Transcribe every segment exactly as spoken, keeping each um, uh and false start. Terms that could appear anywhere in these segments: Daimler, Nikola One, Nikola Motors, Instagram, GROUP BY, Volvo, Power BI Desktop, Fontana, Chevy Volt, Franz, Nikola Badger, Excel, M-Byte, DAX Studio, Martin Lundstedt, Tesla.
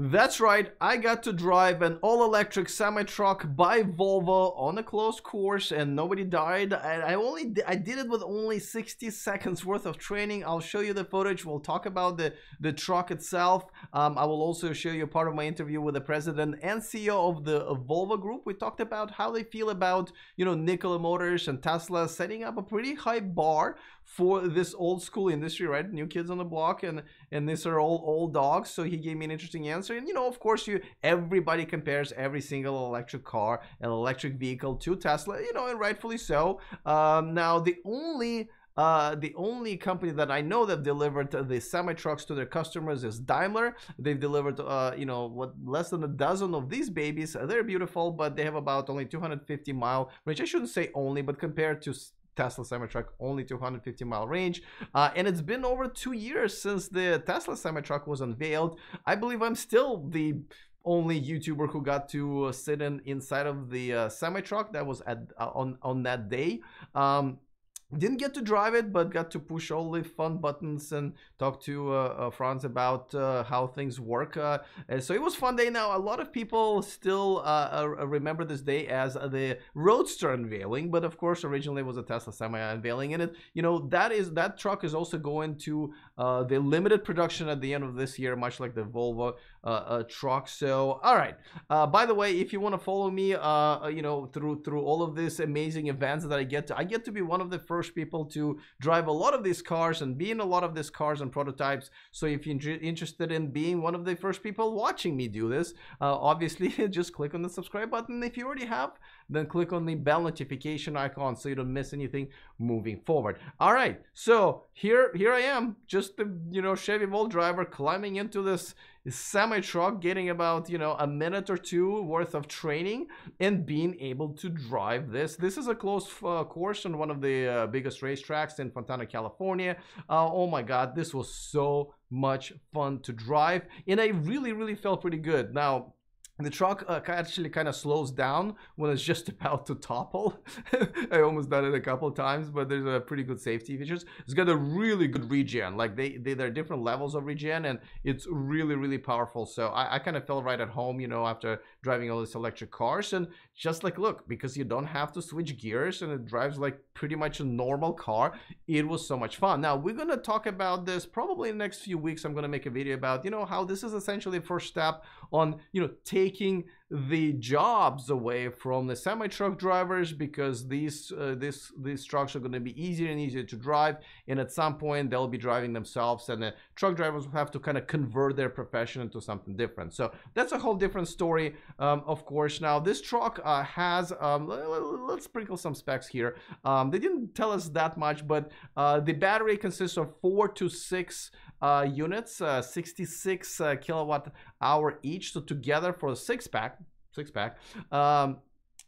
That's right, I got to drive an all-electric semi-truck by Volvo on a closed course and nobody died. I, I only I did it with only sixty seconds worth of training. I'll show you the footage. We'll talk about the, the truck itself. Um, I will also show you part of my interview with the president and C E O of the of Volvo Group. We talked about how they feel about, you know, Nikola Motors and Tesla setting up a pretty high bar for this old school industry, right? New kids on the block, and and these are all old dogs. So he gave me an interesting answer. And, you know, of course, you everybody compares every single electric car and electric vehicle to Tesla, you know, and rightfully so. Um, now, the only Uh, the only company that I know that delivered the semi-trucks to their customers is Daimler. They've delivered, uh, you know, what, less than a dozen of these babies. They're beautiful, but they have about only two hundred fifty mile range. I shouldn't say only, but compared to Tesla semi-truck, only two hundred fifty mile range. Uh, and it's been over two years since the Tesla semi-truck was unveiled. I believe I'm still the only YouTuber who got to uh, sit in inside of the uh, semi-truck that was at uh, on, on that day. Um, Didn't get to drive it, but got to push all the fun buttons and talk to uh, uh, Franz about uh, how things work. Uh, and so it was a fun day. Now, a lot of people still uh, uh, remember this day as the Roadster unveiling, but of course, originally it was a Tesla Semi unveiling. And it, you know, that is that truck is also going to uh, the limited production at the end of this year, much like the Volvo uh, uh, truck. So, all right. Uh, by the way, if you want to follow me, uh, you know, through through all of these amazing events that I get to, I get to be one of the first people to drive a lot of these cars and be in a lot of these cars and prototypes. So if you're interested in being one of the first people watching me do this, uh, obviously just click on the subscribe button. If you already have, then click on the bell notification icon so you don't miss anything moving forward. All right, so here here I am, just the, you know, Chevy Volt driver climbing into this semi-truck, getting about, you know, a minute or two worth of training and being able to drive this. This is a closed uh, course on one of the uh, biggest racetracks in Fontana, California. Uh, oh my God, this was so much fun to drive, and I really, really felt pretty good. Now, the truck uh, actually kind of slows down when it's just about to topple. I almost done it a couple of times, but there's a pretty good safety features. It's got a really good regen. Like they, they there are different levels of regen, and it's really, really powerful. So I, I kind of felt right at home, you know, after driving all these electric cars. And just like, look, because you don't have to switch gears and it drives like pretty much a normal car. It was so much fun. Now we're gonna talk about this probably in the next few weeks. I'm gonna make a video about, you know, how this is essentially the first step on, you know, taking taking the jobs away from the semi-truck drivers, because these uh, this these trucks are going to be easier and easier to drive, and at some point they'll be driving themselves, and the truck drivers will have to kind of convert their profession into something different. So that's a whole different story, um, of course. Now this truck uh, has um, let's sprinkle some specs here. Um, they didn't tell us that much, but uh, the battery consists of four to six uh, units, uh, sixty-six uh, kilowatt hour each, so together for a six-pack six pack. Um,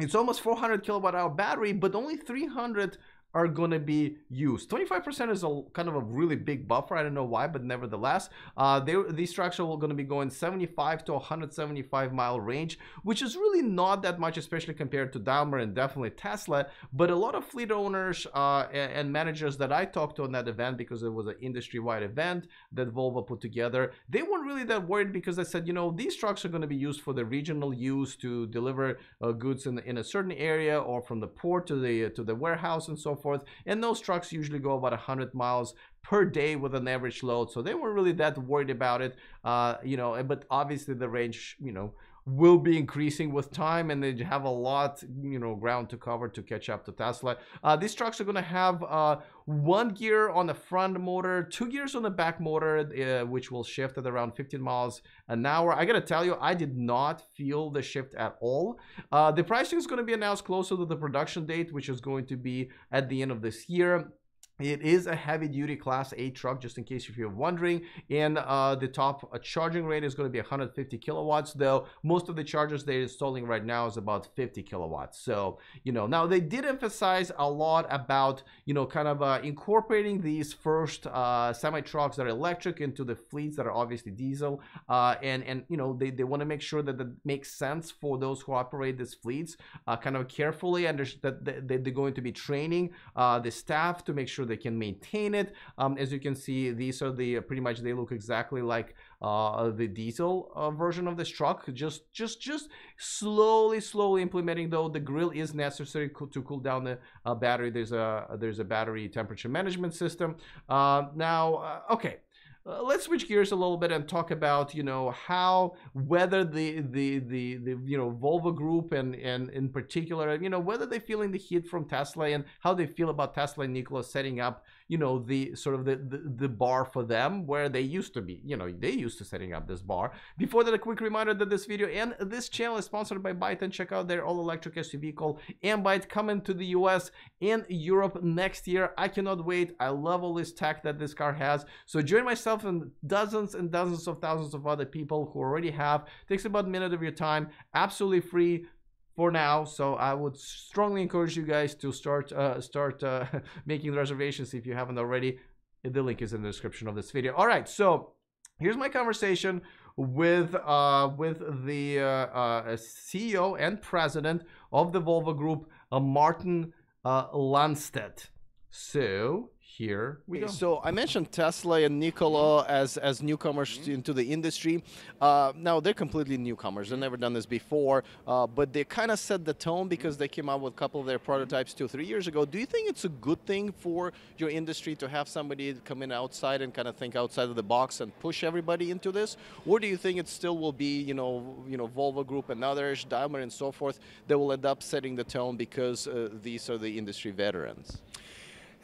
it's almost four hundred kilowatt hour battery, but only three hundred are going to be used. twenty-five percent is a kind of a really big buffer. I don't know why, but nevertheless, uh, they, these trucks are going to be going seventy-five to one hundred seventy-five mile range, which is really not that much, especially compared to Daimler and definitely Tesla. But a lot of fleet owners uh, and, and managers that I talked to on that event, because it was an industry-wide event that Volvo put together, they weren't really that worried, because they said, you know, these trucks are going to be used for the regional use to deliver uh, goods in, in a certain area, or from the port to the to the warehouse and so forth. And those trucks usually go about one hundred miles per day with an average load, so they weren't really that worried about it, uh, you know. But obviously, the range, you know, will be increasing with time, and they have a lot, you know, ground to cover to catch up to Tesla. Uh, these trucks are going to have uh, one gear on the front motor, two gears on the back motor, uh, which will shift at around fifteen miles an hour. I got to tell you, I did not feel the shift at all. Uh, the pricing is going to be announced closer to the production date, which is going to be at the end of this year. It is a heavy-duty Class eight truck, just in case if you're wondering, and uh, the top uh, charging rate is going to be one hundred fifty kilowatts, though most of the chargers they're installing right now is about fifty kilowatts. So, you know, now they did emphasize a lot about, you know, kind of uh, incorporating these first uh, semi-trucks that are electric into the fleets that are obviously diesel, uh, and, and you know, they, they want to make sure that that makes sense for those who operate these fleets, uh, kind of carefully, and that they're going to be training uh, the staff to make sure sure they can maintain it. Um, as you can see, these are the pretty much they look exactly like uh, the diesel uh, version of this truck. Just, just, just slowly, slowly implementing though. The grill is necessary co to cool down the uh, battery. There's a there's a battery temperature management system. Uh, now, uh, okay. Uh, let's switch gears a little bit and talk about, you know, how whether the the the, the you know Volvo Group and and in particular, you know, whether they're feeling the heat from Tesla and how they feel about Tesla and Nikola setting up, you know, the sort of the, the the bar for them where they used to be. You know, they used to setting up this bar. Before that, a quick reminder that this video and this channel is sponsored by M-Byte, and check out their all-electric S U V called M-Byte coming to the U S and Europe next year. I cannot wait. I love all this tech that this car has. So join myself and dozens and dozens of thousands of other people who already have. It takes about a minute of your time, absolutely free for now. So I would strongly encourage you guys to start uh, start uh, making reservations if you haven't already. The link is in the description of this video. All right, so here's my conversation with uh, with the uh, uh, C E O and president of the Volvo Group, uh, Martin uh, Lundstedt. So here we go. So I mentioned Tesla and Nikola as as newcomers mm-hmm. into the industry. Uh, now they're completely newcomers. They've never done this before, uh, but they kind of set the tone because they came out with a couple of their prototypes two, three years ago. Do you think it's a good thing for your industry to have somebody come in outside and kind of think outside of the box and push everybody into this, or do you think it still will be you know you know Volvo Group and others, Daimler and so forth, that will end up setting the tone because uh, these are the industry veterans?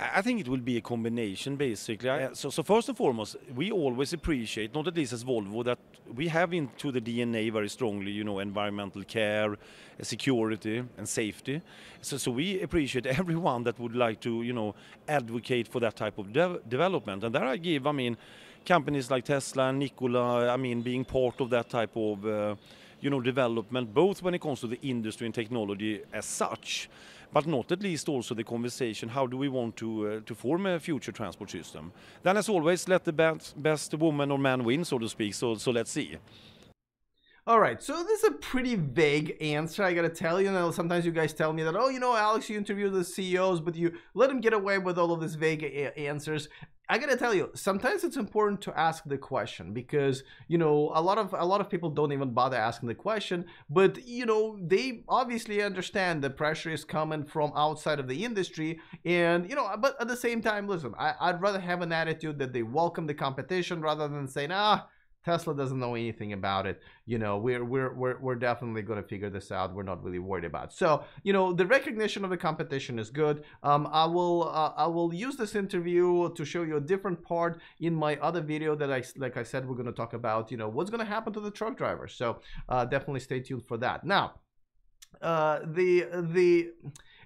I think it will be a combination, basically. I, so, so first and foremost, we always appreciate, not at least as Volvo, that we have into the D N A very strongly, you know, environmental care, security, and safety. So, so we appreciate everyone that would like to, you know, advocate for that type of de development. And there I give, I mean, companies like Tesla and Nikola, I mean, being part of that type of, uh, you know, development, both when it comes to the industry and technology as such, but not at least also the conversation, how do we want to, uh, to form a future transport system? Then as always, let the best, best woman or man win, so to speak, so, so let's see. All right, so this is a pretty vague answer, I gotta tell you. Now, sometimes you guys tell me that, oh, you know, Alex, you interview the C E Os, but you let them get away with all of these vague answers. I gotta tell you, sometimes it's important to ask the question because, you know, a lot of a lot of people don't even bother asking the question, but, you know, they obviously understand the pressure is coming from outside of the industry. And, you know, but at the same time, listen, I, I'd rather have an attitude that they welcome the competition rather than saying, ah, Tesla doesn't know anything about it. You know, we're we're we're, we're definitely going to figure this out. We're not really worried about. So, you know, the recognition of the competition is good. Um, I will uh, I will use this interview to show you a different part in my other video that I like I said we're going to talk about. You know, what's going to happen to the truck drivers. So uh, definitely stay tuned for that. Now, uh, the the.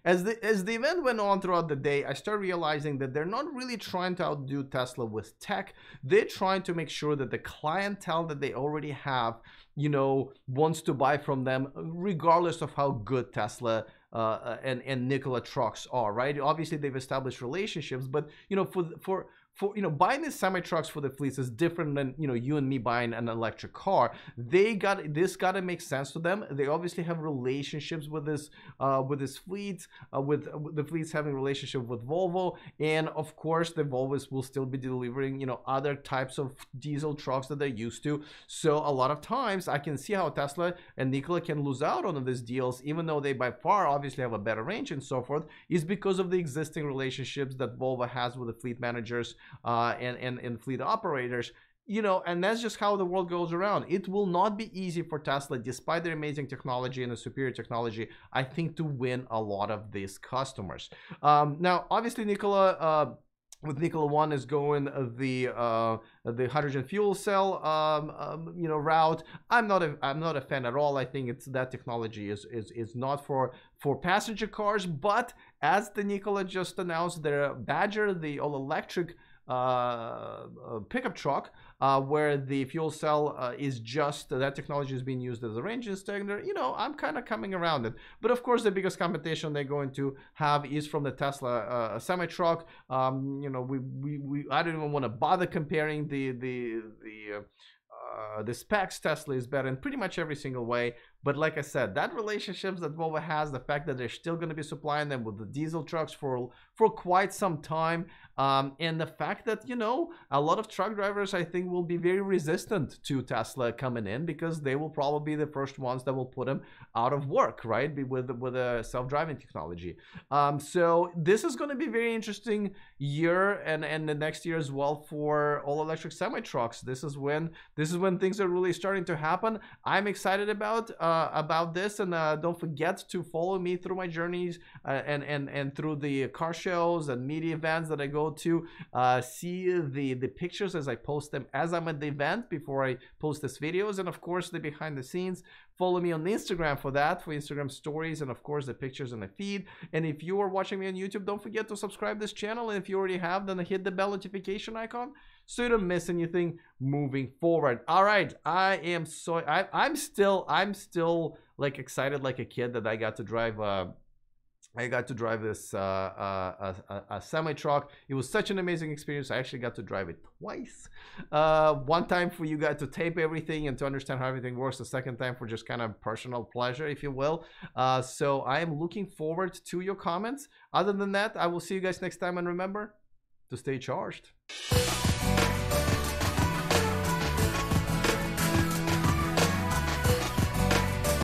As the, as the event went on throughout the day, I started realizing that they're not really trying to outdo Tesla with tech. They're trying to make sure that the clientele that they already have, you know, wants to buy from them, regardless of how good Tesla uh, and, and Nikola trucks are, right? Obviously, they've established relationships, but, you know, for for... For, you know, buying these semi trucks for the fleets is different than, you know, you and me buying an electric car. They got this got to make sense to them. They obviously have relationships with this uh, with this fleet, uh, with, uh, with the fleets having relationship with Volvo, and of course the Volvos will still be delivering, you know, other types of diesel trucks that they're used to. So a lot of times I can see how Tesla and Nikola can lose out on these deals, even though they by far obviously have a better range and so forth, is because of the existing relationships that Volvo has with the fleet managers. Uh, and, and, and fleet operators, you know, and that's just how the world goes around. It will not be easy for Tesla, despite their amazing technology and the superior technology, I think, to win a lot of these customers. Um, now, obviously, Nikola, uh, with Nikola One is going the uh, the hydrogen fuel cell um, um, you know route. I'm not a I'm not a fan at all. I think it's that technology is is is not for for passenger cars. But as the Nikola just announced, their Badger, the all electric uh pickup truck, uh where the fuel cell uh, is just uh, that technology is being used as a range extender, you know I'm kind of coming around it. But of course the biggest competition they're going to have is from the Tesla uh, semi truck. um you know we we, we I don't even want to bother comparing the the the uh, Uh, the specs. Tesla is better in pretty much every single way, But like I said, that relationships that Volvo has, the fact that they're still going to be supplying them with the diesel trucks for for quite some time, um, and the fact that, you know, a lot of truck drivers, I think, will be very resistant to Tesla coming in, because they will probably be the first ones that will put them out of work, right, with with a self-driving technology. Um, so this is going to be a very interesting year, and and the next year as well for all-electric semi-trucks. This is when this is when things are really starting to happen. I'm excited about. Um, Uh, about this, and uh, don't forget to follow me through my journeys uh, and and and through the car shows and media events that I go to. Uh, see the the pictures as I post them as I'm at the event before I post these videos, and of course the behind the scenes. Follow me on Instagram for that, for Instagram stories, and of course the pictures and the feed. And if you are watching me on YouTube, don't forget to subscribe this channel, and if you already have, then hit the bell notification icon so you don't miss anything moving forward. All right, I am so I, I'm still I'm still like excited like a kid that I got to drive uh I got to drive this uh, uh, a, a semi truck. It was such an amazing experience. I actually got to drive it twice. Uh, one time for you guys to tape everything and to understand how everything works. The second time for just kind of personal pleasure, if you will. Uh, so I am looking forward to your comments. Other than that, I will see you guys next time. And remember to stay charged.